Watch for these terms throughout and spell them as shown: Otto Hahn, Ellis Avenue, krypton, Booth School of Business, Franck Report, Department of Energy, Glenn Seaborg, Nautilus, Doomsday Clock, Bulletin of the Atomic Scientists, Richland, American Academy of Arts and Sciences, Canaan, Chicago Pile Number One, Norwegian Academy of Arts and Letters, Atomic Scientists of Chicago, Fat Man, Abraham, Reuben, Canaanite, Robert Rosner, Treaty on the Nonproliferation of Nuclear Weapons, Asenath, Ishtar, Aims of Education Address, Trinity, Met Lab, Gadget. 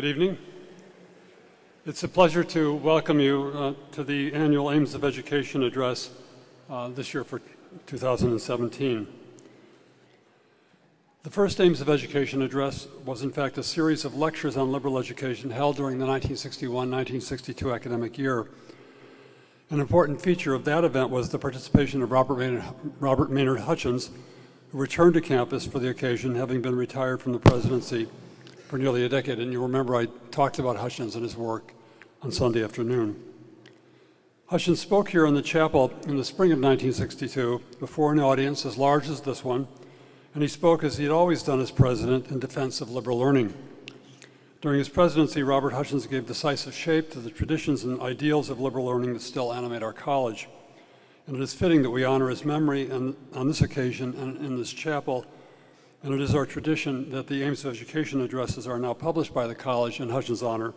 Good evening. It's a pleasure to welcome you to the annual Aims of Education address this year for 2017. The first Aims of Education address was in fact a series of lectures on liberal education held during the 1961-1962 academic year. An important feature of that event was the participation of Robert Maynard Hutchins, who returned to campus for the occasion, having been retired from the presidency for nearly a decade. And you remember I talked about Hutchins and his work on Sunday afternoon. Hutchins spoke here in the chapel in the spring of 1962 before an audience as large as this one, and he spoke as he had always done as president in defense of liberal learning. During his presidency, Robert Hutchins gave decisive shape to the traditions and ideals of liberal learning that still animate our college. And it is fitting that we honor his memory on this occasion and in this chapel. And it is our tradition that the Aims of Education addresses are now published by the college in Hutchins' honor,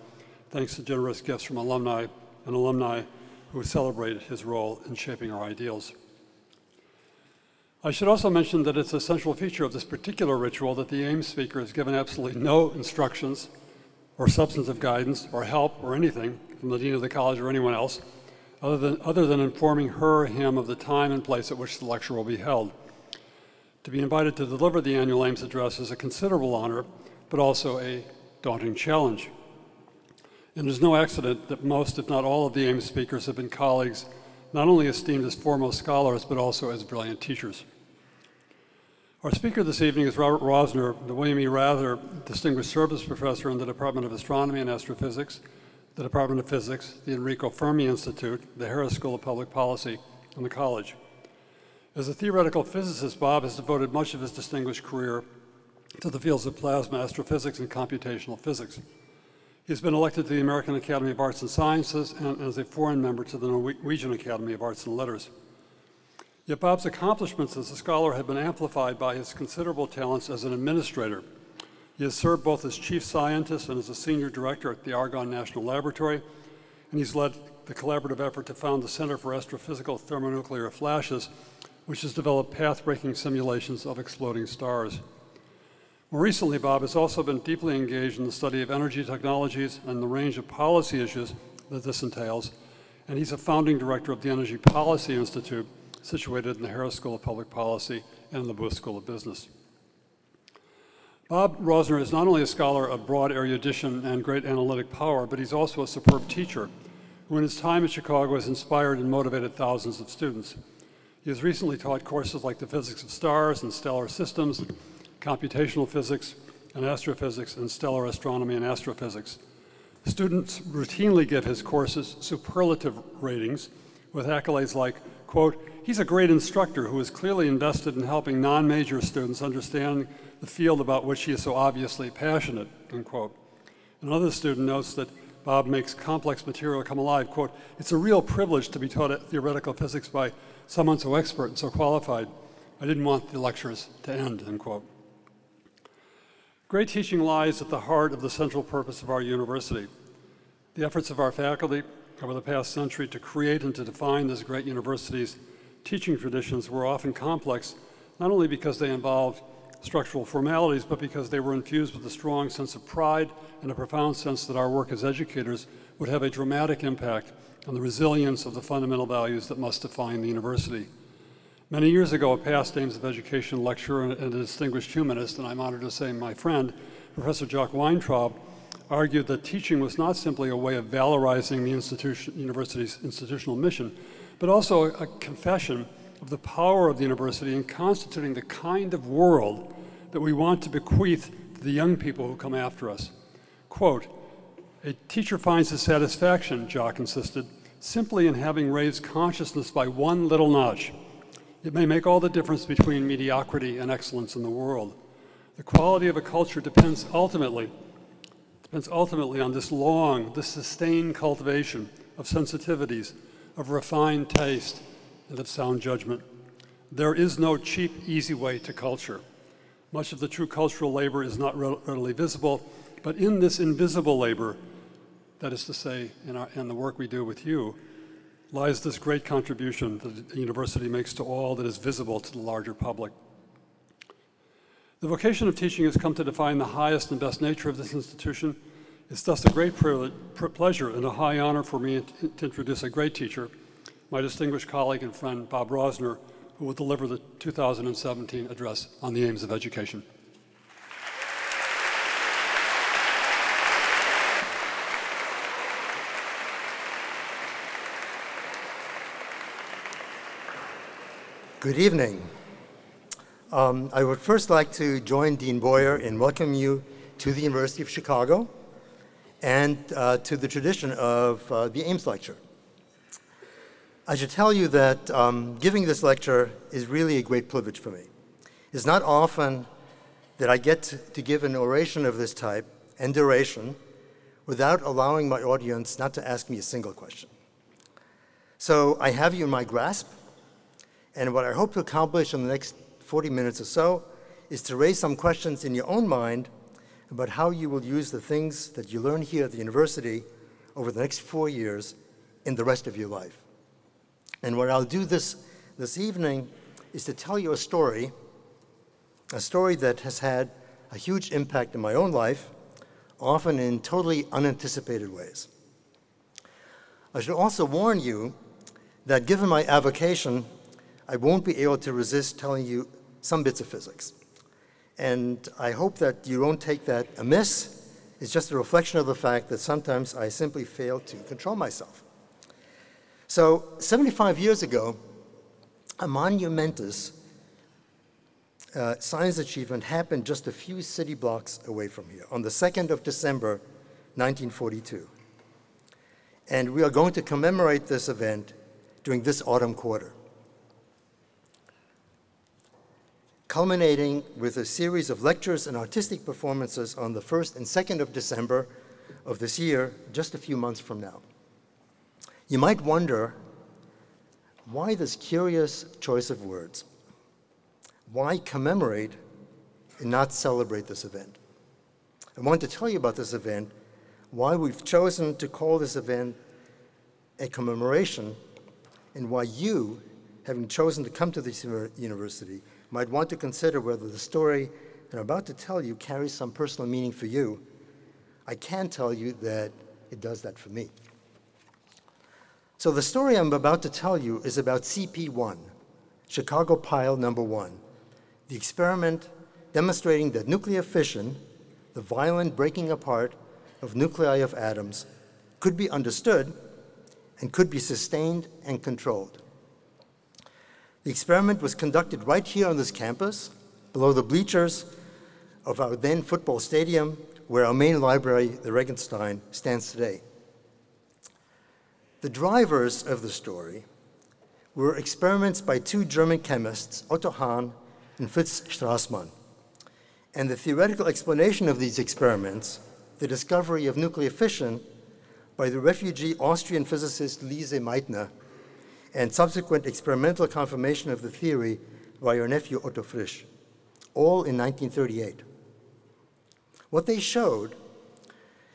thanks to generous gifts from alumni and alumni who celebrate his role in shaping our ideals. I should also mention that it's a central feature of this particular ritual that the Aims speaker is given absolutely no instructions or substantive guidance or help or anything from the dean of the college or anyone else, other than informing her or him of the time and place at which the lecture will be held. To be invited to deliver the annual Aims address is a considerable honor, but also a daunting challenge. And there's no accident that most, if not all, of the Aims speakers have been colleagues, not only esteemed as foremost scholars, but also as brilliant teachers. Our speaker this evening is Robert Rosner, the William E. Wrather Distinguished Service Professor in the Department of Astronomy and Astrophysics, the Department of Physics, the Enrico Fermi Institute, the Harris School of Public Policy, and the college. As a theoretical physicist, Bob has devoted much of his distinguished career to the fields of plasma astrophysics and computational physics. He's been elected to the American Academy of Arts and Sciences and as a foreign member to the Norwegian Academy of Arts and Letters. Yet Bob's accomplishments as a scholar have been amplified by his considerable talents as an administrator. He has served both as chief scientist and as a senior director at the Argonne National Laboratory, and he's led the collaborative effort to found the Center for Astrophysical Thermonuclear Flashes, which has developed path-breaking simulations of exploding stars. More recently, Bob has also been deeply engaged in the study of energy technologies and the range of policy issues that this entails, and he's a founding director of the Energy Policy Institute, situated in the Harris School of Public Policy and the Booth School of Business. Bob Rosner is not only a scholar of broad erudition and great analytic power, but he's also a superb teacher, who in his time in Chicago has inspired and motivated thousands of students. He has recently taught courses like the physics of stars and stellar systems, computational physics and astrophysics, and stellar astronomy and astrophysics. Students routinely give his courses superlative ratings with accolades like, quote, "He's a great instructor who is clearly invested in helping non-major students understand the field about which he is so obviously passionate," unquote. Another student notes that Bob makes complex material come alive, quote, "It's a real privilege to be taught at theoretical physics by someone so expert and so qualified. I didn't want the lectures to end," end quote. Great teaching lies at the heart of the central purpose of our university. The efforts of our faculty over the past century to create and to define this great university's teaching traditions were often complex, not only because they involved structural formalities, but because they were infused with a strong sense of pride and a profound sense that our work as educators would have a dramatic impact on the resilience of the fundamental values that must define the university. Many years ago, a past Aims of Education lecturer and a distinguished humanist, and I'm honored to say my friend, Professor Jacques Weintraub, argued that teaching was not simply a way of valorizing the university's institutional mission, but also a confession of the power of the university in constituting the kind of world that we want to bequeath to the young people who come after us. Quote, "A teacher finds his satisfaction," Jacques insisted, "simply in having raised consciousness by one little notch. It may make all the difference between mediocrity and excellence in the world. The quality of a culture depends ultimately on this long, this sustained cultivation of sensitivities, of refined taste, and of sound judgment. There is no cheap, easy way to culture. Much of the true cultural labor is not readily visible, but in this invisible labor, that is to say, in the work we do with you, lies this great contribution that the university makes to all that is visible to the larger public." The vocation of teaching has come to define the highest and best nature of this institution. It's thus a great pleasure and a high honor for me to introduce a great teacher, my distinguished colleague and friend, Bob Rosner, who will deliver the 2017 address on the aims of education. Good evening. I would first like to join Dean Boyer in welcoming you to the University of Chicago and to the tradition of the Ames Lecture. I should tell you that giving this lecture is really a great privilege for me. It's not often that I get to give an oration of this type and duration without allowing my audience not to ask me a single question. So I have you in my grasp, and what I hope to accomplish in the next 40 minutes or so is to raise some questions in your own mind about how you will use the things that you learn here at the university over the next 4 years in the rest of your life. And what I'll do this evening is to tell you a story that has had a huge impact in my own life, often in totally unanticipated ways. I should also warn you that given my avocation, I won't be able to resist telling you some bits of physics. And I hope that you won't take that amiss. It's just a reflection of the fact that sometimes I simply fail to control myself. So 75 years ago, a monumentous science achievement happened just a few city blocks away from here, on the 2nd of December, 1942. And we are going to commemorate this event during this autumn quarter, culminating with a series of lectures and artistic performances on the 1st and 2nd of December of this year, just a few months from now. You might wonder, why this curious choice of words? Why commemorate and not celebrate this event? I want to tell you about this event, why we've chosen to call this event a commemoration, and why you, having chosen to come to this university, might want to consider whether the story that I'm about to tell you carries some personal meaning for you. I can tell you that it does that for me. So the story I'm about to tell you is about CP1, Chicago Pile Number One, the experiment demonstrating that nuclear fission, the violent breaking apart of nuclei of atoms, could be understood and could be sustained and controlled. The experiment was conducted right here on this campus, below the bleachers of our then football stadium, where our main library, the Regenstein, stands today. The drivers of the story were experiments by two German chemists, Otto Hahn and Fritz Strassmann. And the theoretical explanation of these experiments, the discovery of nuclear fission by the refugee Austrian physicist Lise Meitner, and subsequent experimental confirmation of the theory by your nephew Otto Frisch, all in 1938. What they showed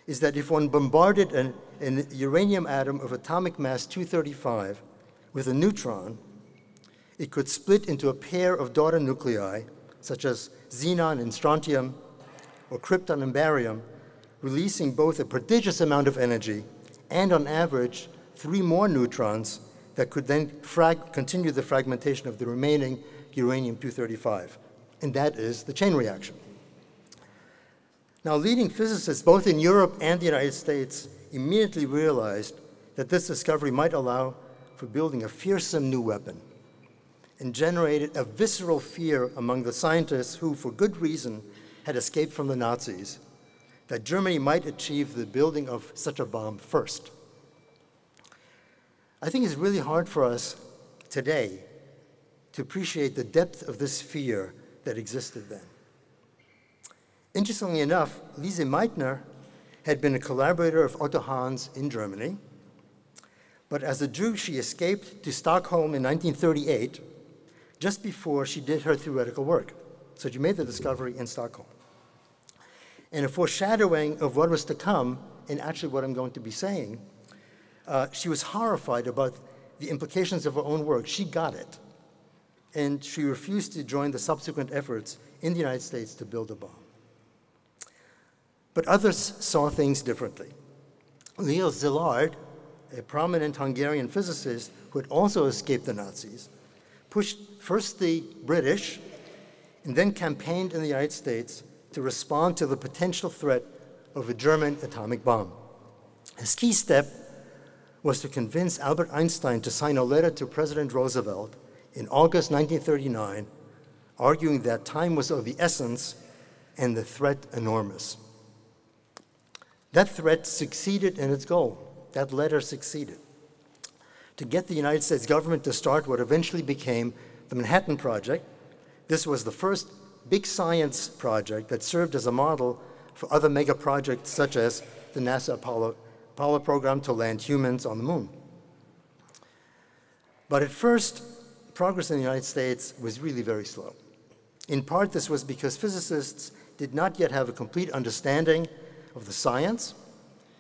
is that if one bombarded an uranium atom of atomic mass 235 with a neutron, it could split into a pair of daughter nuclei, such as xenon and strontium, or krypton and barium, releasing both a prodigious amount of energy and, on average, 3 more neutrons that could then continue the fragmentation of the remaining uranium-235, and that is the chain reaction. Now, leading physicists, both in Europe and the United States, immediately realized that this discovery might allow for building a fearsome new weapon, and generated a visceral fear among the scientists who, for good reason, had escaped from the Nazis, that Germany might achieve the building of such a bomb first. I think it's really hard for us today to appreciate the depth of this fear that existed then. Interestingly enough, Lise Meitner had been a collaborator of Otto Hahn's in Germany, but as a Jew, she escaped to Stockholm in 1938, just before she did her theoretical work. So she made the discovery in Stockholm. And a foreshadowing of what was to come, and actually what I'm going to be saying, she was horrified about the implications of her own work. She got it. And she refused to join the subsequent efforts in the United States to build a bomb. But others saw things differently. Leo Szilard, a prominent Hungarian physicist who had also escaped the Nazis, pushed first the British and then campaigned in the United States to respond to the potential threat of a German atomic bomb. His key step was to convince Albert Einstein to sign a letter to President Roosevelt in August 1939, arguing that time was of the essence and the threat enormous. That threat succeeded in its goal. That letter succeeded to get the United States government to start what eventually became the Manhattan Project. This was the first big science project that served as a model for other mega projects such as the NASA Apollo program to land humans on the moon. But at first, progress in the United States was really very slow. In part, this was because physicists did not yet have a complete understanding of the science,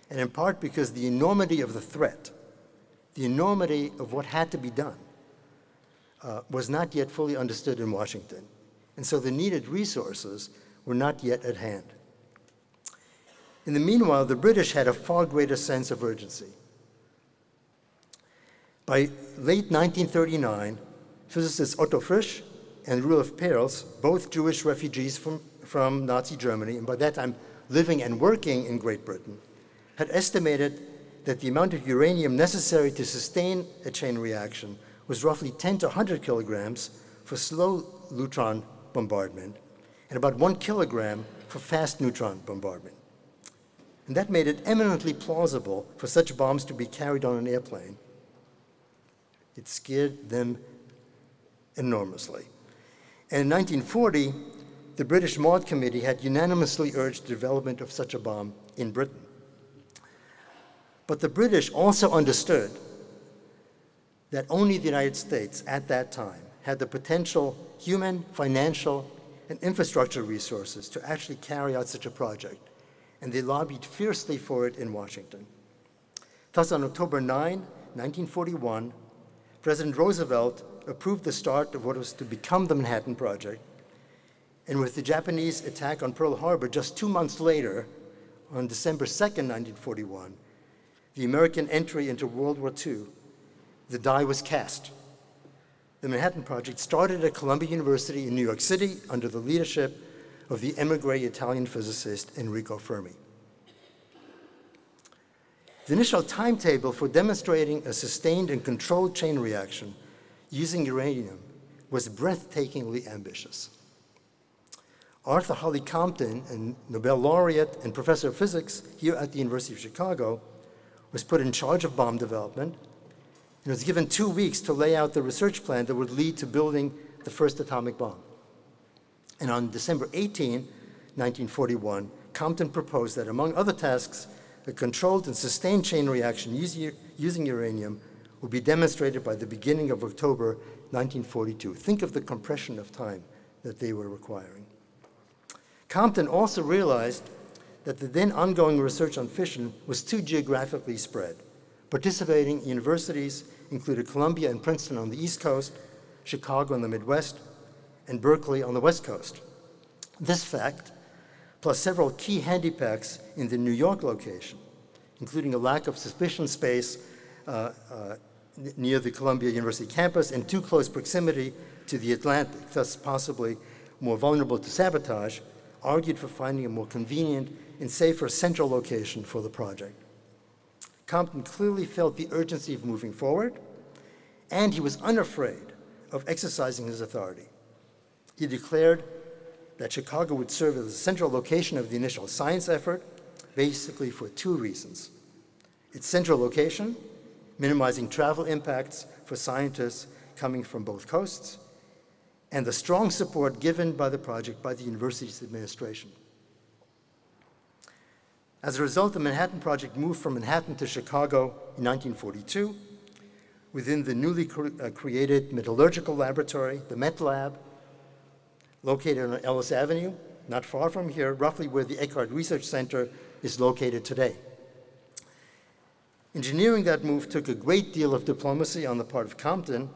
and in part because the enormity of the threat, the enormity of what had to be done, was not yet fully understood in Washington. And so the needed resources were not yet at hand. In the meanwhile, the British had a far greater sense of urgency. By late 1939, physicists Otto Frisch and Rudolf Perls, both Jewish refugees from Nazi Germany, and by that time living and working in Great Britain, had estimated that the amount of uranium necessary to sustain a chain reaction was roughly 10 to 100 kilograms for slow neutron bombardment and about 1 kilogram for fast neutron bombardment. And that made it eminently plausible for such bombs to be carried on an airplane. It scared them enormously. And in 1940, the British Maud Committee had unanimously urged the development of such a bomb in Britain. But the British also understood that only the United States at that time had the potential human, financial, and infrastructure resources to actually carry out such a project, and they lobbied fiercely for it in Washington. Thus, on October 9, 1941, President Roosevelt approved the start of what was to become the Manhattan Project, and with the Japanese attack on Pearl Harbor just 2 months later, on December 2, 1941, the American entry into World War II, the die was cast. The Manhattan Project started at Columbia University in New York City under the leadership of the emigre Italian physicist Enrico Fermi. The initial timetable for demonstrating a sustained and controlled chain reaction using uranium was breathtakingly ambitious. Arthur Holly Compton, a Nobel laureate and professor of physics here at the University of Chicago, was put in charge of bomb development and was given 2 weeks to lay out the research plan that would lead to building the first atomic bomb. And on December 18, 1941, Compton proposed that, among other tasks, a controlled and sustained chain reaction using uranium would be demonstrated by the beginning of October 1942. Think of the compression of time that they were requiring. Compton also realized that the then ongoing research on fission was too geographically spread. Participating universities included Columbia and Princeton on the East Coast, Chicago on the Midwest, and Berkeley on the West Coast. This fact, plus several key handicaps in the New York location, including a lack of sufficient space near the Columbia University campus and too close proximity to the Atlantic, thus possibly more vulnerable to sabotage, argued for finding a more convenient and safer central location for the project. Compton clearly felt the urgency of moving forward, and he was unafraid of exercising his authority. He declared that Chicago would serve as the central location of the initial science effort, basically for 2 reasons. Its central location, minimizing travel impacts for scientists coming from both coasts, and the strong support given by the project by the university's administration. As a result, the Manhattan Project moved from Manhattan to Chicago in 1942 within the newly created metallurgical laboratory, the Met Lab, located on Ellis Avenue, not far from here, roughly where the Eckhart Research Center is located today. Engineering that move took a great deal of diplomacy on the part of Compton.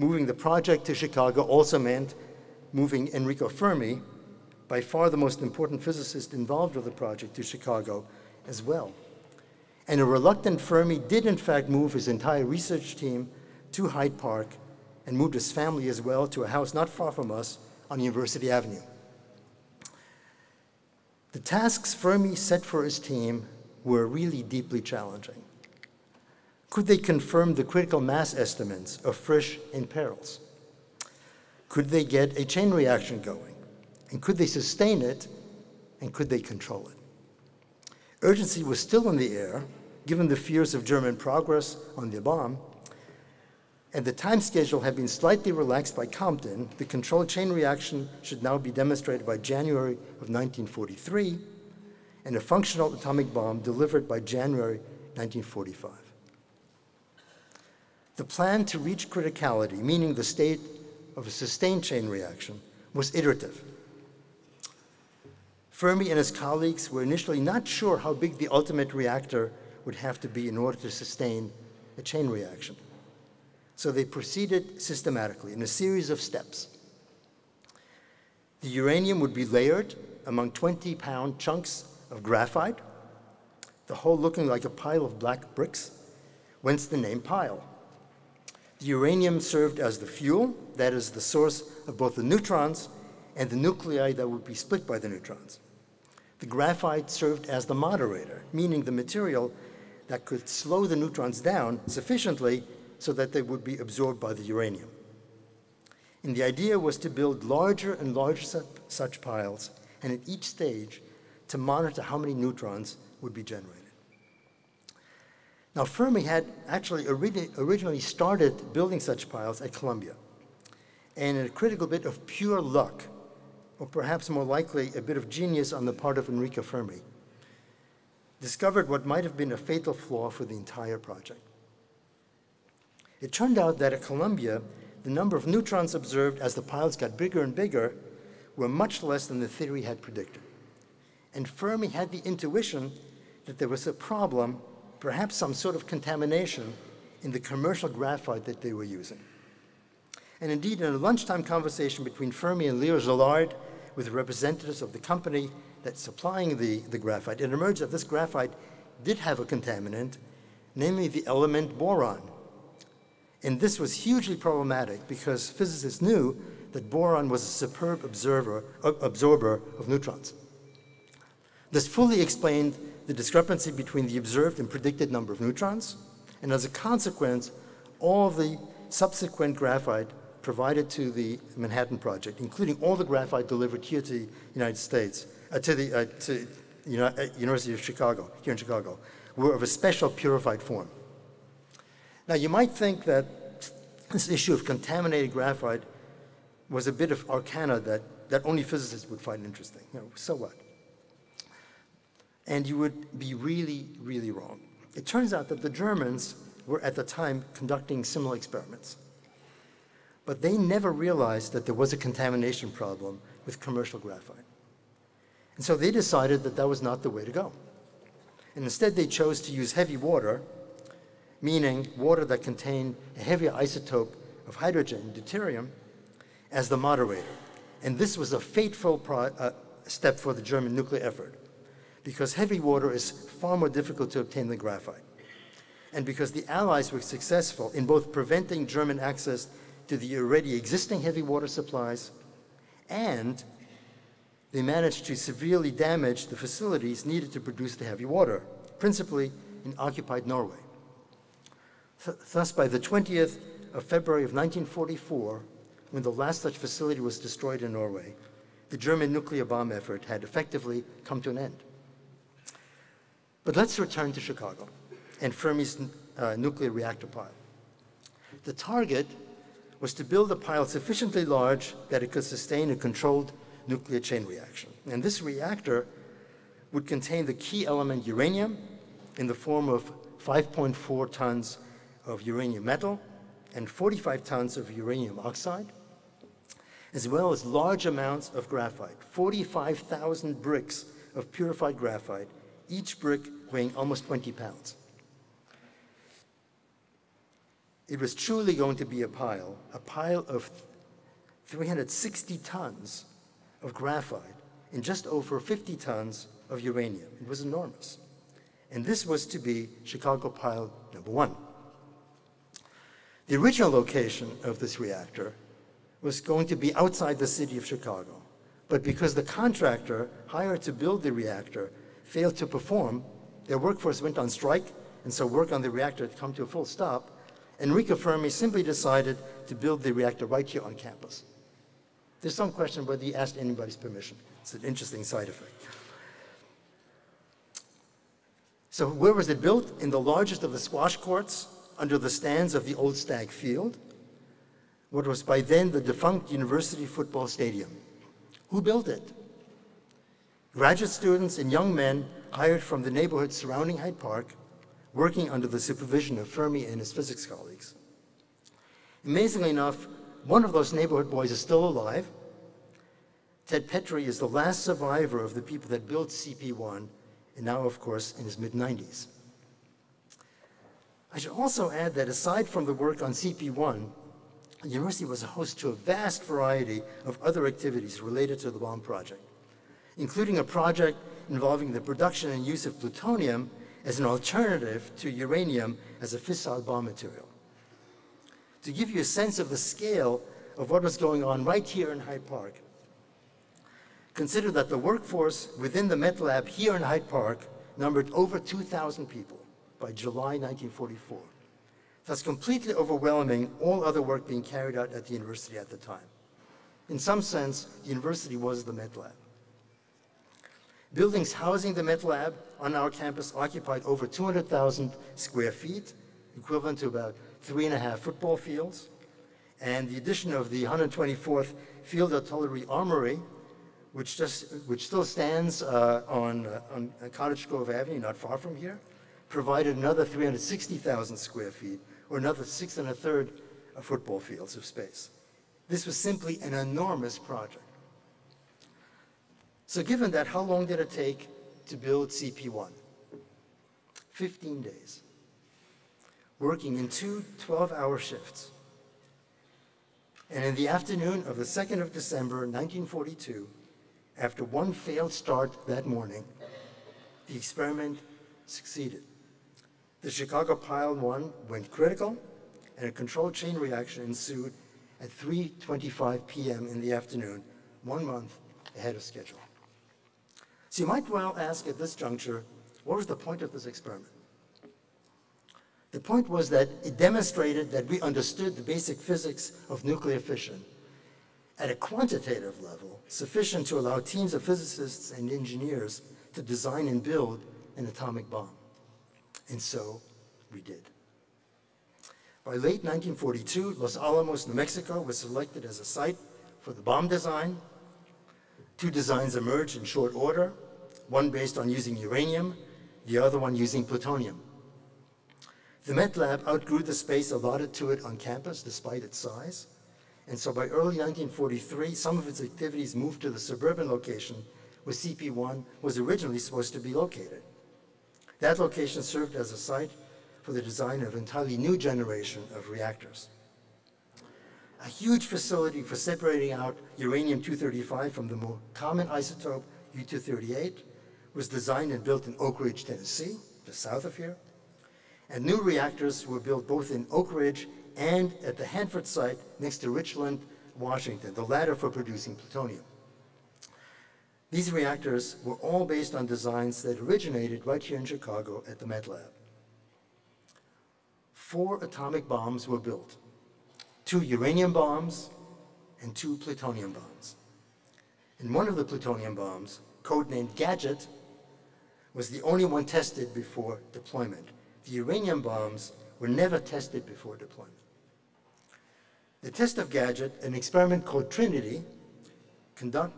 Moving the project to Chicago also meant moving Enrico Fermi, by far the most important physicist involved with the project, to Chicago as well. And a reluctant Fermi did in fact move his entire research team to Hyde Park and moved his family as well to a house not far from us on University Avenue. The tasks Fermi set for his team were really deeply challenging. Could they confirm the critical mass estimates of Frisch and Perles? Could they get a chain reaction going? And could they sustain it? And could they control it? Urgency was still in the air, given the fears of German progress on the bomb, and the time schedule had been slightly relaxed by Compton. The controlled chain reaction should now be demonstrated by January of 1943, and a functional atomic bomb delivered by January 1945. The plan to reach criticality, meaning the state of a sustained chain reaction, was iterative. Fermi and his colleagues were initially not sure how big the ultimate reactor would have to be in order to sustain a chain reaction. So they proceeded systematically in a series of steps. The uranium would be layered among 20-pound chunks of graphite, the whole looking like a pile of black bricks, whence the name pile. The uranium served as the fuel, that is the source of both the neutrons and the nuclei that would be split by the neutrons. The graphite served as the moderator, meaning the material that could slow the neutrons down sufficiently so that they would be absorbed by the uranium. And the idea was to build larger and larger such piles, and at each stage to monitor how many neutrons would be generated. Now, Fermi had actually originally started building such piles at Columbia, and in a critical bit of pure luck, or perhaps more likely a bit of genius on the part of Enrico Fermi, discovered what might have been a fatal flaw for the entire project. It turned out that at Columbia, the number of neutrons observed as the piles got bigger and bigger were much less than the theory had predicted. And Fermi had the intuition that there was a problem, perhaps some sort of contamination, in the commercial graphite that they were using. And indeed, in a lunchtime conversation between Fermi and Leo Szilard with representatives of the company that's supplying the graphite, it emerged that this graphite did have a contaminant, namely the element boron. And this was hugely problematic because physicists knew that boron was a superb absorber of neutrons. This fully explained the discrepancy between the observed and predicted number of neutrons, and as a consequence, all the subsequent graphite provided to the Manhattan Project, including all the graphite delivered here to the United States, to the University of Chicago, here in Chicago, were of a special purified form. Now, you might think that this issue of contaminated graphite was a bit of arcana that only physicists would find interesting. You know, so what? And you would be really, really wrong. It turns out that the Germans were at the time conducting similar experiments. But they never realized that there was a contamination problem with commercial graphite. And so they decided that that was not the way to go. And instead, they chose to use heavy water, meaning water that contained a heavier isotope of hydrogen, deuterium, as the moderator. And this was a fateful step for the German nuclear effort, because heavy water is far more difficult to obtain than graphite, and because the Allies were successful in both preventing German access to the already existing heavy water supplies, and they managed to severely damage the facilities needed to produce the heavy water, principally in occupied Norway. Thus, by the 20th of February of 1944, when the last such facility was destroyed in Norway, the German nuclear bomb effort had effectively come to an end. But let's return to Chicago and Fermi's nuclear reactor pile. The target was to build a pile sufficiently large that it could sustain a controlled nuclear chain reaction. And this reactor would contain the key element uranium in the form of 5.4 tons of uranium metal and 45 tons of uranium oxide, as well as large amounts of graphite, 45,000 bricks of purified graphite, each brick weighing almost 20 pounds. It was truly going to be a pile of 360 tons of graphite and just over 50 tons of uranium. It was enormous. And this was to be Chicago Pile Number One. The original location of this reactor was going to be outside the city of Chicago, but because the contractor hired to build the reactor failed to perform, their workforce went on strike, and so work on the reactor had come to a full stop. Enrico Fermi simply decided to build the reactor right here on campus. There's some question whether he asked anybody's permission. It's an interesting side effect. So where was it built? In the largest of the squash courts, under the stands of the old Stag Field, what was by then the defunct University Football Stadium. Who built it? Graduate students and young men hired from the neighborhood surrounding Hyde Park, working under the supervision of Fermi and his physics colleagues. Amazingly enough, one of those neighborhood boys is still alive. Ted Petrie is the last survivor of the people that built CP1, and now, of course, in his mid-90s. I should also add that aside from the work on CP1, the university was a host to a vast variety of other activities related to the bomb project, including a project involving the production and use of plutonium as an alternative to uranium as a fissile bomb material. To give you a sense of the scale of what was going on right here in Hyde Park, consider that the workforce within the Met Lab here in Hyde Park numbered over 2,000 people by July 1944. That's completely overwhelming all other work being carried out at the university at the time. In some sense, the university was the Met Lab. Buildings housing the Met Lab on our campus occupied over 200,000 square feet, equivalent to about 3.5 football fields, and the addition of the 124th Field Artillery Armory, which still stands on Cottage Grove Avenue, not far from here, provided another 360,000 square feet, or another 6 1/3 football fields of space. This was simply an enormous project. So given that, how long did it take to build CP1? 15 days. Working in two 12-hour shifts. And in the afternoon of the 2nd of December, 1942, after one failed start that morning, the experiment succeeded. The Chicago Pile 1 went critical, and a controlled chain reaction ensued at 3:25 p.m. in the afternoon, 1 month ahead of schedule. So you might well ask at this juncture, what was the point of this experiment? The point was that it demonstrated that we understood the basic physics of nuclear fission at a quantitative level sufficient to allow teams of physicists and engineers to design and build an atomic bomb. And so we did. By late 1942, Los Alamos, New Mexico was selected as a site for the bomb design. Two designs emerged in short order, one based on using uranium, the other one using plutonium. The Met Lab outgrew the space allotted to it on campus, despite its size. And so by early 1943, some of its activities moved to the suburban location where CP1 was originally supposed to be located. That location served as a site for the design of an entirely new generation of reactors. A huge facility for separating out uranium-235 from the more common isotope, U-238, was designed and built in Oak Ridge, Tennessee, just south of here. And new reactors were built both in Oak Ridge and at the Hanford site next to Richland, Washington, the latter for producing plutonium. These reactors were all based on designs that originated right here in Chicago at the Met Lab. 4 atomic bombs were built, 2 uranium bombs and 2 plutonium bombs. And one of the plutonium bombs, codenamed Gadget, was the only one tested before deployment. The uranium bombs were never tested before deployment. The test of Gadget, an experiment called Trinity,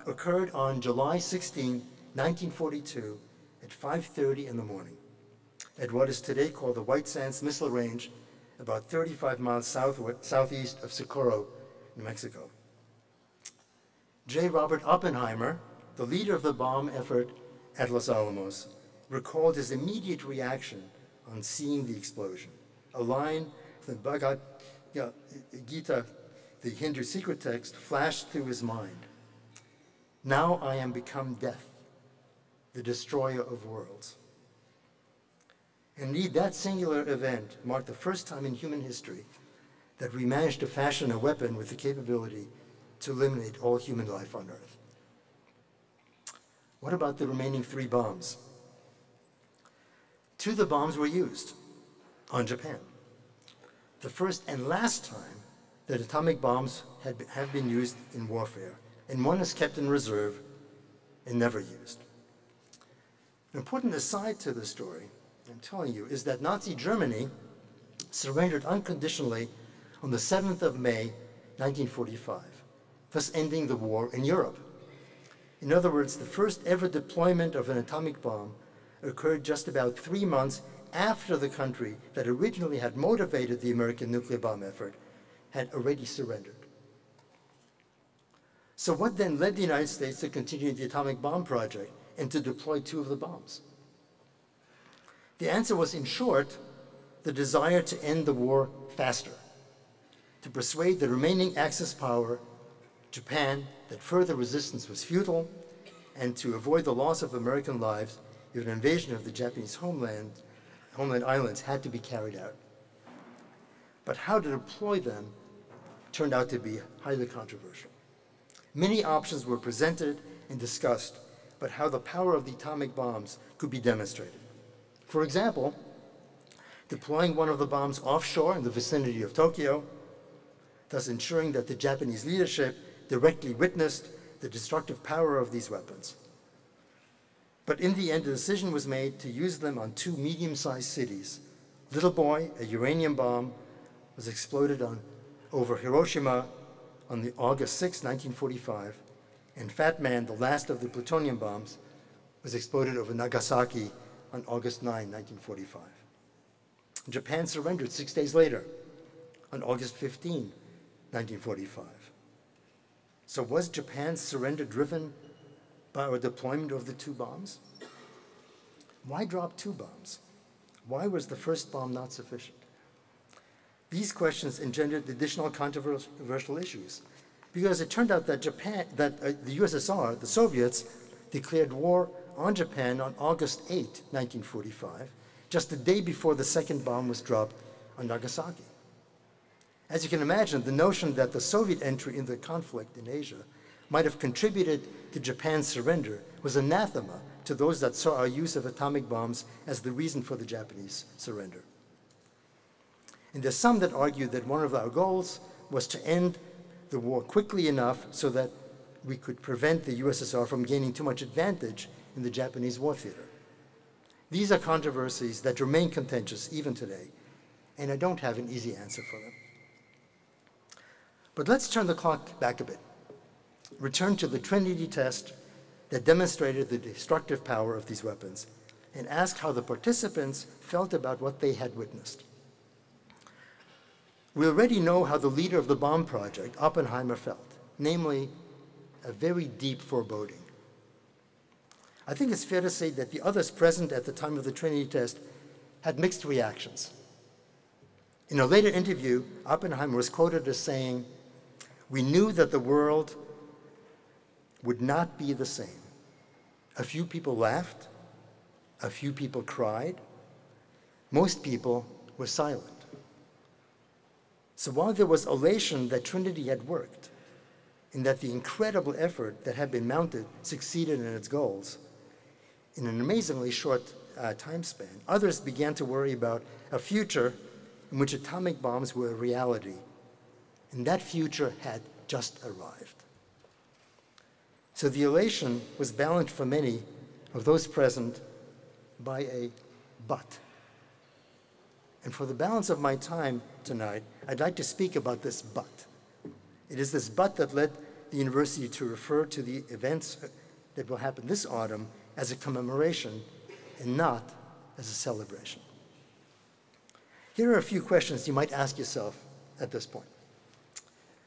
occurred on July 16, 1942, at 5:30 in the morning, at what is today called the White Sands Missile Range, about 35 miles southeast of Socorro, New Mexico. J. Robert Oppenheimer, the leader of the bomb effort at Los Alamos, recalled his immediate reaction on seeing the explosion. A line from the Bhagavad Gita, the Hindu secret text, flashed through his mind. Now I am become death, the destroyer of worlds. Indeed, that singular event marked the first time in human history that we managed to fashion a weapon with the capability to eliminate all human life on Earth. What about the remaining 3 bombs? 2 of the bombs were used on Japan. The first and last time that atomic bombs have been used in warfare, and one is kept in reserve and never used. An important aside to the story, I'm telling you, is that Nazi Germany surrendered unconditionally on the 7th of May, 1945, thus ending the war in Europe. In other words, the first ever deployment of an atomic bomb occurred just about 3 months after the country that originally had motivated the American nuclear bomb effort had already surrendered. So what then led the United States to continue the atomic bomb project and to deploy 2 of the bombs? The answer was, in short, the desire to end the war faster, to persuade the remaining Axis power, Japan, that further resistance was futile, and to avoid the loss of American lives if an invasion of the Japanese homeland islands had to be carried out. But how to deploy them turned out to be highly controversial. Many options were presented and discussed, but how the power of the atomic bombs could be demonstrated. For example, deploying one of the bombs offshore in the vicinity of Tokyo, thus ensuring that the Japanese leadership directly witnessed the destructive power of these weapons. But in the end, a decision was made to use them on 2 medium-sized cities. Little Boy, a uranium bomb, was exploded over Hiroshima on the August 6, 1945, and Fat Man, the last of the plutonium bombs, was exploded over Nagasaki on August 9, 1945. Japan surrendered 6 days later, on August 15, 1945. So was Japan's surrender driven by our deployment of the 2 bombs? Why drop 2 bombs? Why was the first bomb not sufficient? These questions engendered additional controversial issues, because it turned out that the USSR, the Soviets, declared war on Japan on August 8, 1945, just the day before the second bomb was dropped on Nagasaki. As you can imagine, the notion that the Soviet entry in the conflict in Asia might have contributed to Japan's surrender was anathema to those that saw our use of atomic bombs as the reason for the Japanese surrender. And there's some that argued that one of our goals was to end the war quickly enough so that we could prevent the USSR from gaining too much advantage in the Japanese war theater. These are controversies that remain contentious even today, and I don't have an easy answer for them. But let's turn the clock back a bit. Return to the Trinity test that demonstrated the destructive power of these weapons, and ask how the participants felt about what they had witnessed. We already know how the leader of the bomb project, Oppenheimer, felt, namely a very deep foreboding. I think it's fair to say that the others present at the time of the Trinity test had mixed reactions. In a later interview, Oppenheimer was quoted as saying, "We knew that the world would not be the same. A few people laughed, a few people cried, most people were silent." So while there was elation that Trinity had worked, and that the incredible effort that had been mounted succeeded in its goals, in an amazingly short time span, others began to worry about a future in which atomic bombs were a reality, and that future had just arrived. So the elation was balanced for many of those present by a but. And for the balance of my time tonight, I'd like to speak about this but. It is this but that led the university to refer to the events that will happen this autumn as a commemoration and not as a celebration. Here are a few questions you might ask yourself at this point.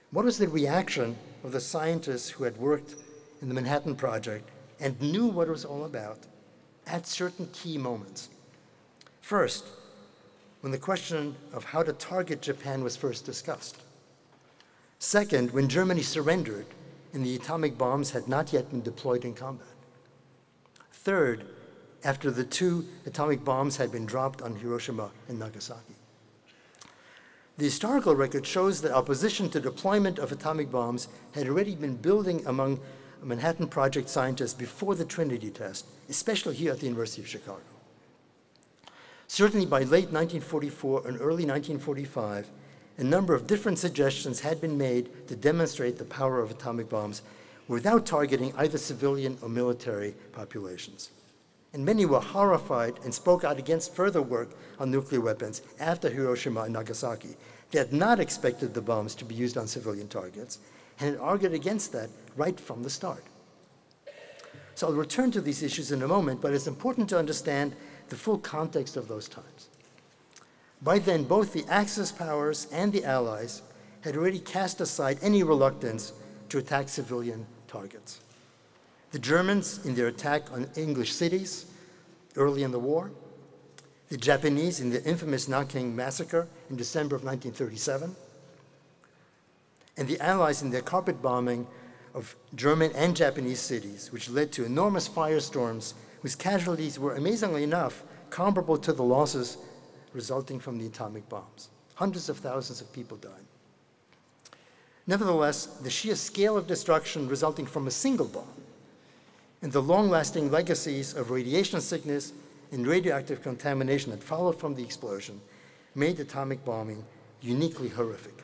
What was the reaction of the scientists who had worked in the Manhattan Project and knew what it was all about at certain key moments? First, when the question of how to target Japan was first discussed. Second, when Germany surrendered and the atomic bombs had not yet been deployed in combat. Third, after the two atomic bombs had been dropped on Hiroshima and Nagasaki. The historical record shows that opposition to deployment of atomic bombs had already been building among Manhattan Project scientists before the Trinity test, especially here at the University of Chicago. Certainly by late 1944 and early 1945, a number of different suggestions had been made to demonstrate the power of atomic bombs without targeting either civilian or military populations. And many were horrified and spoke out against further work on nuclear weapons after Hiroshima and Nagasaki. They had not expected the bombs to be used on civilian targets and had argued against that right from the start. So I'll return to these issues in a moment, but it's important to understand the full context of those times. By then, both the Axis powers and the Allies had already cast aside any reluctance to attack civilian targets. The Germans in their attack on English cities early in the war, the Japanese in the infamous Nanking massacre in December of 1937, and the Allies in their carpet bombing of German and Japanese cities, which led to enormous firestorms whose casualties were, amazingly enough, comparable to the losses resulting from the atomic bombs. Hundreds of thousands of people died. Nevertheless, the sheer scale of destruction resulting from a single bomb and the long-lasting legacies of radiation sickness and radioactive contamination that followed from the explosion made atomic bombing uniquely horrific.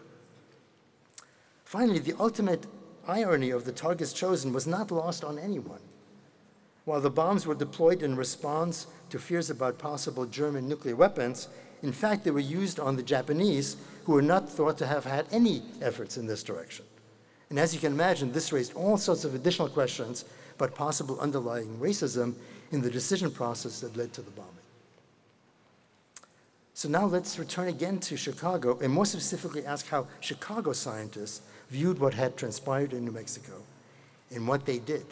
Finally, the ultimate irony of the targets chosen was not lost on anyone. While the bombs were deployed in response to fears about possible German nuclear weapons, in fact, they were used on the Japanese, who were not thought to have had any efforts in this direction. And as you can imagine, this raised all sorts of additional questions about possible underlying racism in the decision process that led to the bombing. So now let's return again to Chicago, and more specifically ask how Chicago scientists viewed what had transpired in New Mexico and what they did.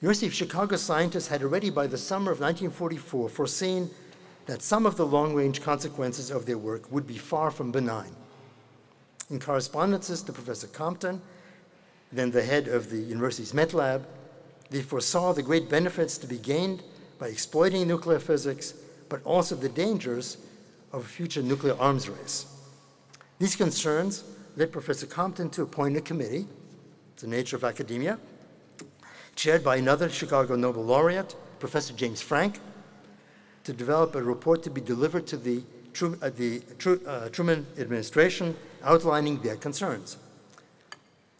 University of Chicago scientists had already, by the summer of 1944, foreseen that some of the long-range consequences of their work would be far from benign. In correspondences to Professor Compton, then the head of the university's Met Lab, they foresaw the great benefits to be gained by exploiting nuclear physics, but also the dangers of a future nuclear arms race. These concerns led Professor Compton to appoint a committee, The Nature of Academia, chaired by another Chicago Nobel laureate, Professor James Franck, to develop a report to be delivered to the Truman administration outlining their concerns.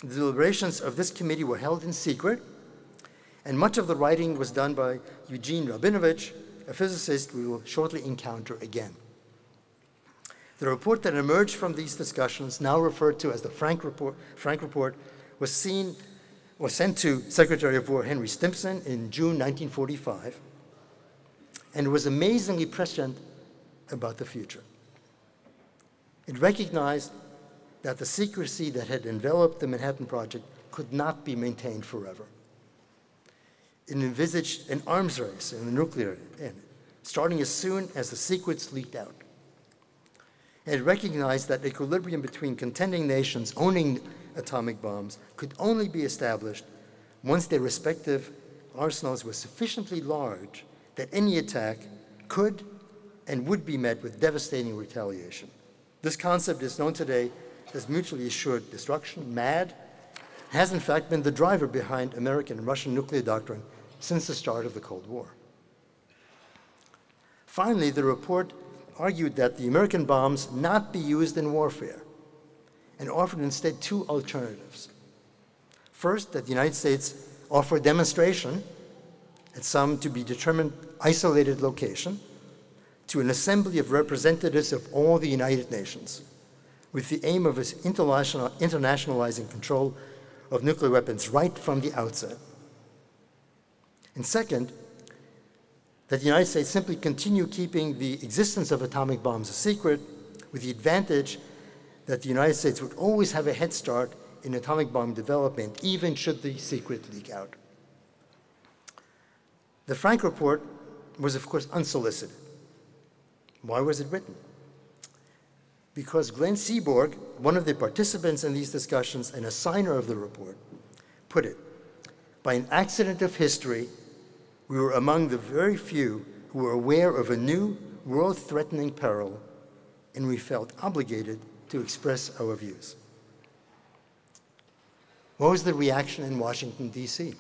The deliberations of this committee were held in secret, and much of the writing was done by Eugene Rabinovich, a physicist we will shortly encounter again. The report that emerged from these discussions, now referred to as the Franck Report, was sent to Secretary of War Henry Stimson in June 1945, and was amazingly prescient about the future. It recognized that the secrecy that had enveloped the Manhattan Project could not be maintained forever. It envisaged an arms race in the nuclear end, starting as soon as the secrets leaked out. It recognized that equilibrium between contending nations owning atomic bombs could only be established once their respective arsenals were sufficiently large that any attack could and would be met with devastating retaliation. This concept is known today as mutually assured destruction, MAD, has in fact been the driver behind American and Russian nuclear doctrine since the start of the Cold War. Finally, the report argued that the American bombs not be used in warfare, and offered instead two alternatives. First, that the United States offer a demonstration at some to be determined isolated location to an assembly of representatives of all the United Nations with the aim of internationalizing control of nuclear weapons right from the outset. And second, that the United States simply continue keeping the existence of atomic bombs a secret with the advantage that the United States would always have a head start in atomic bomb development, even should the secret leak out. The Franck Report was, of course, unsolicited. Why was it written? because Glenn Seaborg, one of the participants in these discussions and a signer of the report, put it, by an accident of history, we were among the very few who were aware of a new world-threatening peril, and we felt obligated to express our views. What was the reaction in Washington, D.C.?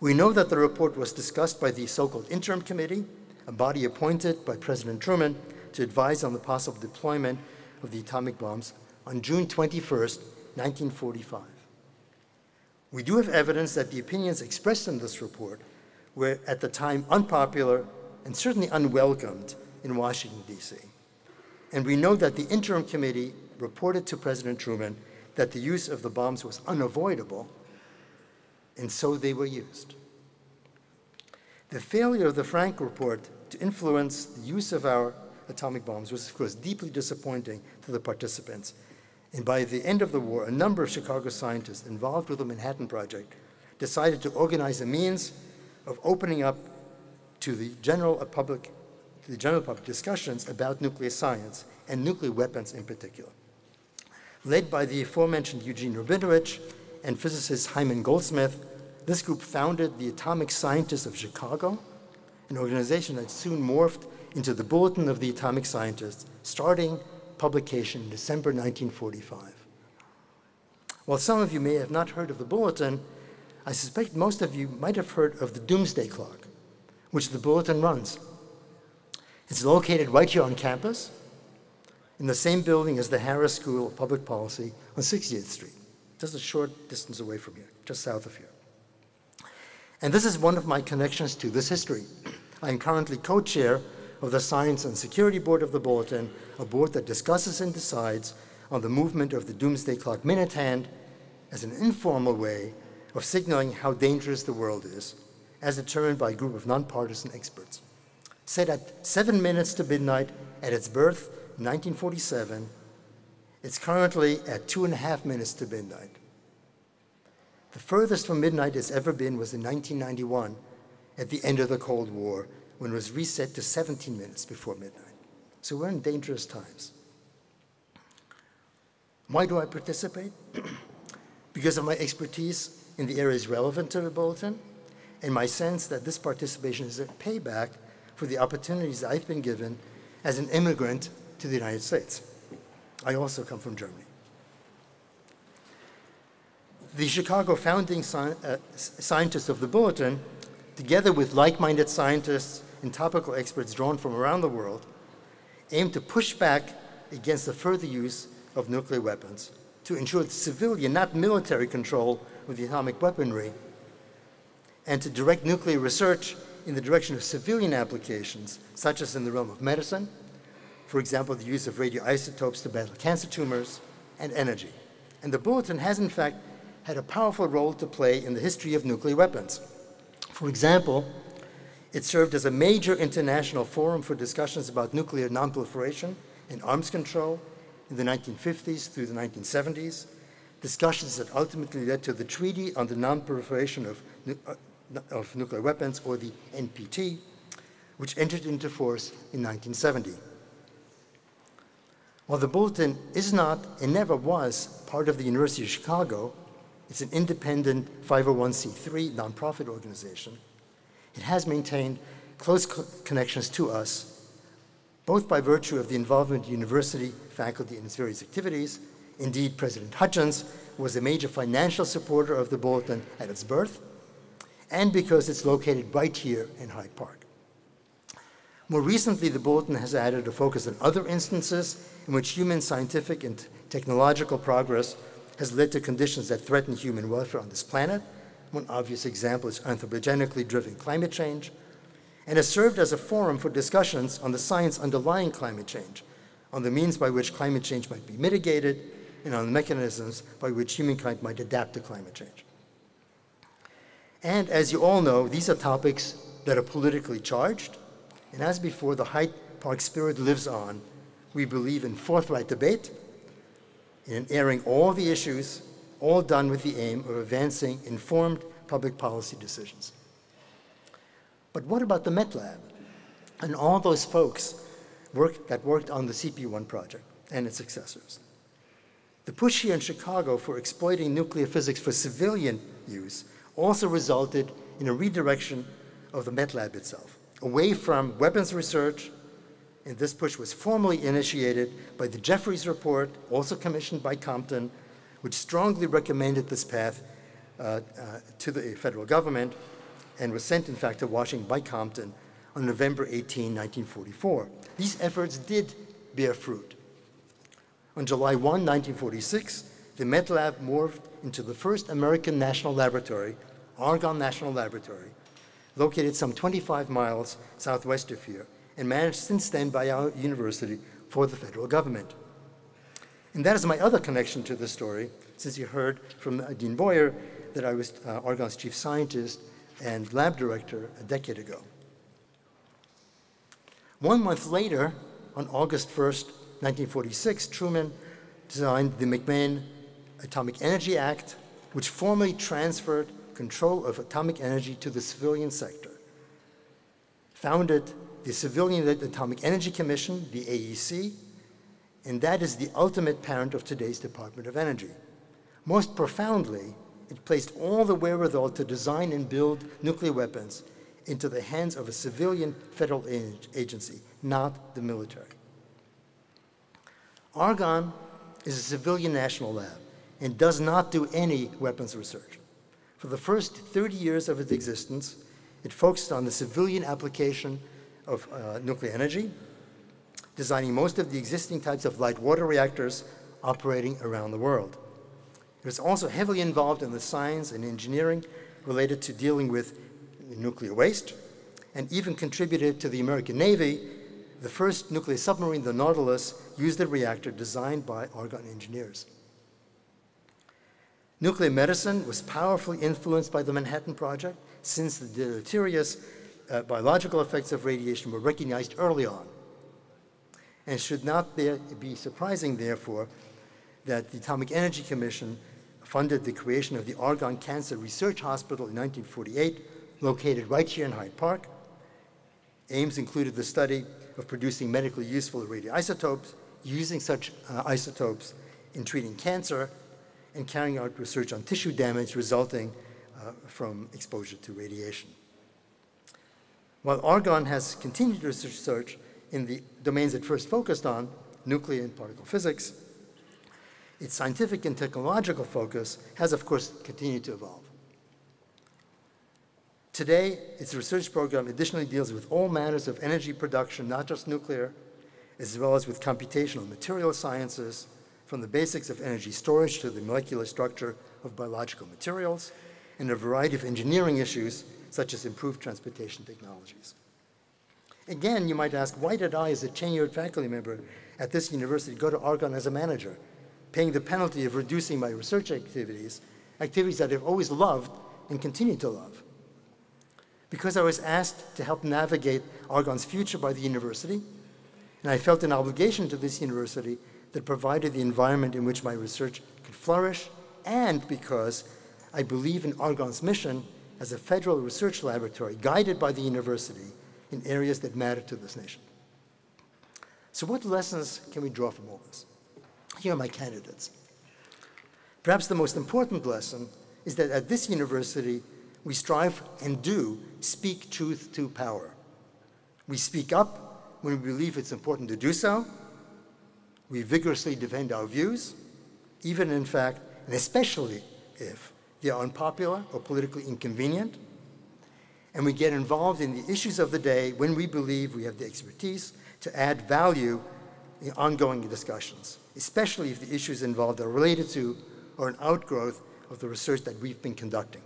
We know that the report was discussed by the so-called Interim Committee, a body appointed by President Truman to advise on the possible deployment of the atomic bombs on June 21st, 1945. We do have evidence that the opinions expressed in this report were at the time unpopular and certainly unwelcomed in Washington, D.C. And we know that the Interim Committee reported to President Truman that the use of the bombs was unavoidable, and so they were used. The failure of the Franck Report to influence the use of our atomic bombs was, of course, deeply disappointing to the participants. And by the end of the war, a number of Chicago scientists involved with the Manhattan Project decided to organize a means of opening up to the general public discussions about nuclear science and nuclear weapons in particular. Led by the aforementioned Eugene Rabinovich and physicist Hyman Goldsmith, this group founded the Atomic Scientists of Chicago, an organization that soon morphed into the Bulletin of the Atomic Scientists, starting publication in December 1945. While some of you may have not heard of the Bulletin, I suspect most of you might have heard of the Doomsday Clock, which the Bulletin runs. It's located right here on campus, in the same building as the Harris School of Public Policy on 60th Street, just a short distance away from here, just south of here. And this is one of my connections to this history. I am currently co-chair of the Science and Security Board of the Bulletin, a board that discusses and decides on the movement of the Doomsday Clock minute hand as an informal way of signaling how dangerous the world is, as determined by a group of nonpartisan experts. Set at 7 minutes to midnight at its birth in 1947, it's currently at 2.5 minutes to midnight. The furthest from midnight it's ever been was in 1991, at the end of the Cold War, when it was reset to 17 minutes before midnight. So we're in dangerous times. Why do I participate? Because of my expertise in the areas relevant to the Bulletin, and my sense that this participation is a payback for the opportunities I've been given as an immigrant to the United States. I also come from Germany. The Chicago founding scientists of the Bulletin, together with like-minded scientists and topical experts drawn from around the world, aim to push back against the further use of nuclear weapons to ensure the civilian, not military, control of the atomic weaponry, and to direct nuclear research in the direction of civilian applications, such as in the realm of medicine, for example, the use of radioisotopes to battle cancer tumors, and energy. And the Bulletin has, in fact, had a powerful role to play in the history of nuclear weapons. For example, it served as a major international forum for discussions about nuclear nonproliferation and arms control in the 1950s through the 1970s, discussions that ultimately led to the Treaty on the Nonproliferation of Nuclear Weapons, or the NPT, which entered into force in 1970. While the Bulletin is not and never was part of the University of Chicago, it's an independent 501c3 nonprofit organization. It has maintained close connections to us, both by virtue of the involvement of university faculty in its various activities. Indeed, President Hutchins was a major financial supporter of the Bulletin at its birth, and because it's located right here in Hyde Park. More recently, the Bulletin has added a focus on other instances in which human scientific and technological progress has led to conditions that threaten human welfare on this planet. One obvious example is anthropogenically driven climate change, and has served as a forum for discussions on the science underlying climate change, on the means by which climate change might be mitigated, and on the mechanisms by which humankind might adapt to climate change. And as you all know, these are topics that are politically charged, and as before, the Hyde Park spirit lives on. We believe in forthright debate, in airing all the issues, all done with the aim of advancing informed public policy decisions. But what about the Met Lab and all those folks that worked on the CP1 project? and its successors. The push here in Chicago for exploiting nuclear physics for civilian use also resulted in a redirection of the Met Lab itself, away from weapons research, and this push was formally initiated by the Jeffries Report, also commissioned by Compton, which strongly recommended this path to the federal government, and was sent, in fact, to Washington by Compton on November 18, 1944. These efforts did bear fruit. On July 1, 1946, the Met Lab morphed into the first American national laboratory, Argonne National Laboratory, located some 25 miles southwest of here, and managed since then by our university for the federal government. And that is my other connection to the story, since you heard from Dean Boyer that I was Argonne's chief scientist and lab director a decade ago. 1 month later, on August 1st, 1946, Truman designed the McMahon Atomic Energy Act, which formally transferred control of atomic energy to the civilian sector, founded the Civilian Atomic Energy Commission, the AEC, and that is the ultimate parent of today's Department of Energy. Most profoundly, it placed all the wherewithal to design and build nuclear weapons into the hands of a civilian federal agency, not the military. Argonne is a civilian national lab and does not do any weapons research. For the first 30 years of its existence, it focused on the civilian application of nuclear energy, designing most of the existing types of light water reactors operating around the world. It was also heavily involved in the science and engineering related to dealing with nuclear waste, and even contributed to the American Navy. The first nuclear submarine, the Nautilus, used a reactor designed by Argonne engineers. Nuclear medicine was powerfully influenced by the Manhattan Project, since the deleterious biological effects of radiation were recognized early on. And should not be surprising, therefore, that the Atomic Energy Commission funded the creation of the Argonne Cancer Research Hospital in 1948, located right here in Hyde Park. Aims included the study of producing medically useful radioisotopes, using such isotopes in treating cancer, and carrying out research on tissue damage resulting from exposure to radiation. While Argonne has continued research in the domains it first focused on, nuclear and particle physics, its scientific and technological focus has, of course, continued to evolve. Today, its research program additionally deals with all matters of energy production, not just nuclear, as well as with computational material sciences, from the basics of energy storage to the molecular structure of biological materials, and a variety of engineering issues, such as improved transportation technologies. Again, you might ask, why did I, as a tenured faculty member at this university, go to Argonne as a manager, paying the penalty of reducing my research activities, activities that I've always loved and continue to love? Because I was asked to help navigate Argonne's future by the university, and I felt an obligation to this university that provided the environment in which my research could flourish, and because I believe in Argonne's mission as a federal research laboratory guided by the university in areas that matter to this nation. So what lessons can we draw from all this? Here are my candidates. Perhaps the most important lesson is that at this university, we strive and do speak truth to power. We speak up when we believe it's important to do so. We vigorously defend our views, even in fact, and especially if they are unpopular or politically inconvenient. And we get involved in the issues of the day when we believe we have the expertise to add value in ongoing discussions, especially if the issues involved are related to or an outgrowth of the research that we've been conducting.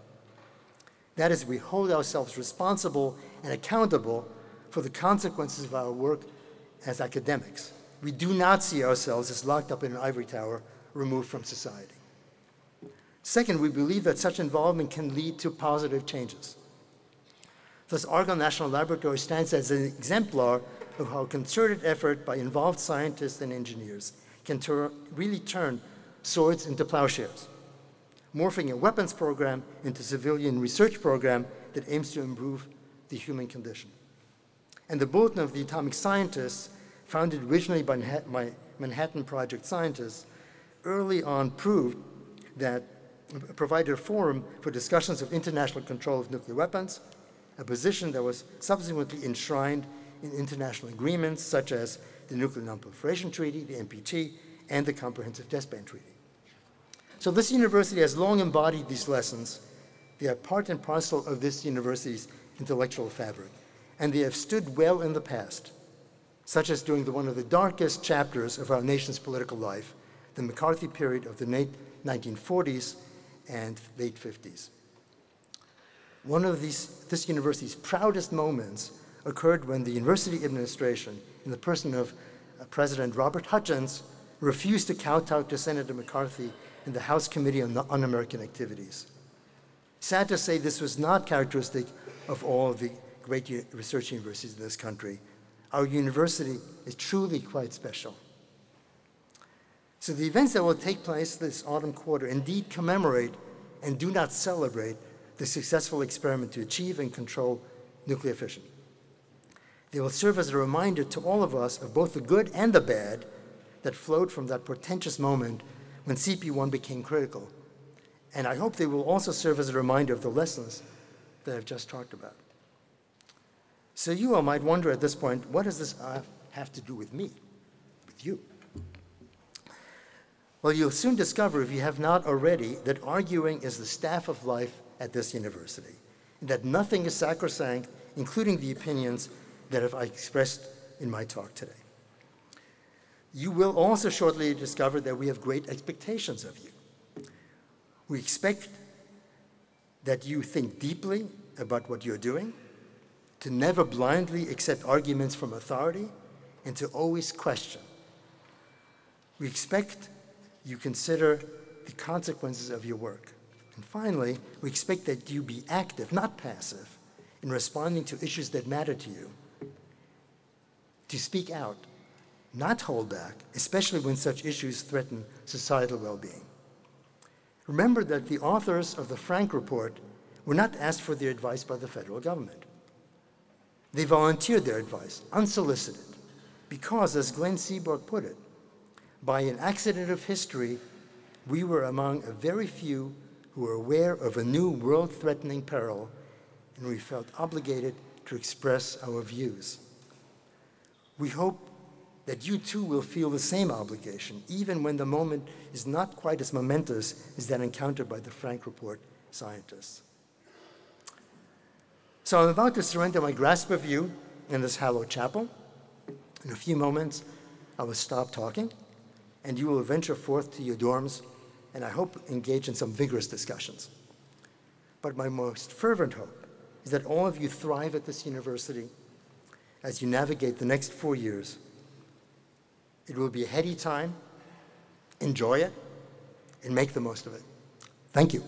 That is, we hold ourselves responsible and accountable for the consequences of our work as academics. We do not see ourselves as locked up in an ivory tower, removed from society. Second, we believe that such involvement can lead to positive changes. Thus, Argonne National Laboratory stands as an exemplar of how concerted effort by involved scientists and engineers can really turn swords into plowshares, morphing a weapons program into a civilian research program that aims to improve the human condition. And the Bulletin of the Atomic Scientists, founded originally by my Manhattan Project scientists early on proved that provided a forum for discussions of international control of nuclear weapons, a position that was subsequently enshrined in international agreements such as the Nuclear Nonproliferation Treaty, the NPT, and the Comprehensive Test Ban Treaty. So this university has long embodied these lessons. They are part and parcel of this university's intellectual fabric, and they have stood well in the past, such as during one of the darkest chapters of our nation's political life, the McCarthy period of the late 1940s and late 50s. One of this university's proudest moments occurred when the university administration, in the person of President Robert Hutchins, refused to kowtow to Senator McCarthy and the House Committee on Un-American Activities. Sad to say, this was not characteristic of all the great research universities in this country. Our university is truly quite special. So the events that will take place this autumn quarter indeed commemorate and do not celebrate the successful experiment to achieve and control nuclear fission. They will serve as a reminder to all of us of both the good and the bad that flowed from that portentous moment when CP1 became critical. And I hope they will also serve as a reminder of the lessons that I've just talked about. So you all might wonder at this point, what does this have to do with me, with you? Well, you'll soon discover, if you have not already, that arguing is the staff of life at this university, and that nothing is sacrosanct, including the opinions that I expressed in my talk today. You will also shortly discover that we have great expectations of you. We expect that you think deeply about what you're doing, to never blindly accept arguments from authority, and to always question. We expect you consider the consequences of your work. And finally, we expect that you be active, not passive, in responding to issues that matter to you, to speak out, not hold back, especially when such issues threaten societal well-being. Remember that the authors of the Franck Report were not asked for their advice by the federal government. They volunteered their advice, unsolicited, because, as Glenn Seaborg put it, by an accident of history, we were among a very few who were aware of a new world-threatening peril, and we felt obligated to express our views. We hope that you too will feel the same obligation, even when the moment is not quite as momentous as that encountered by the Franck Report scientists. So I'm about to surrender my grasp of you in this hallowed chapel. In a few moments, I will stop talking, and you will venture forth to your dorms, and I hope engage in some vigorous discussions. But my most fervent hope is that all of you thrive at this university as you navigate the next 4 years. It will be a heady time. Enjoy it, and make the most of it. Thank you.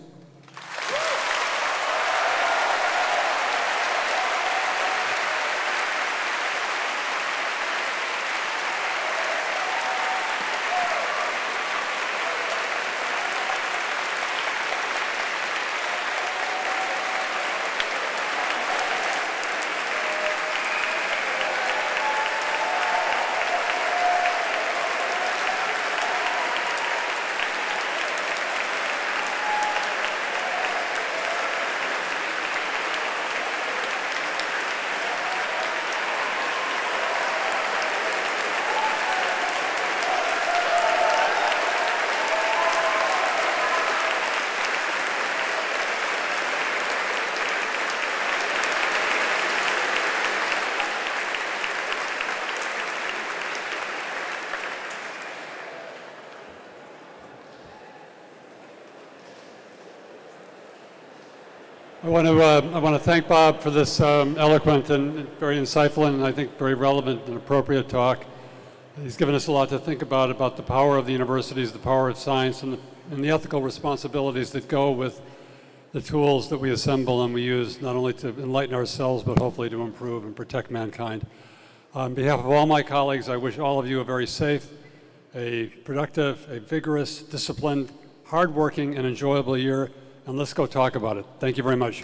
I want to thank Bob for this eloquent and very insightful and I think very relevant and appropriate talk. He's given us a lot to think about the power of the universities, the power of science, and the ethical responsibilities that go with the tools that we assemble and we use not only to enlighten ourselves, but hopefully to improve and protect mankind. On behalf of all my colleagues, I wish all of you a very safe, a productive, a vigorous, disciplined, hardworking, and enjoyable year. And let's go talk about it. Thank you very much.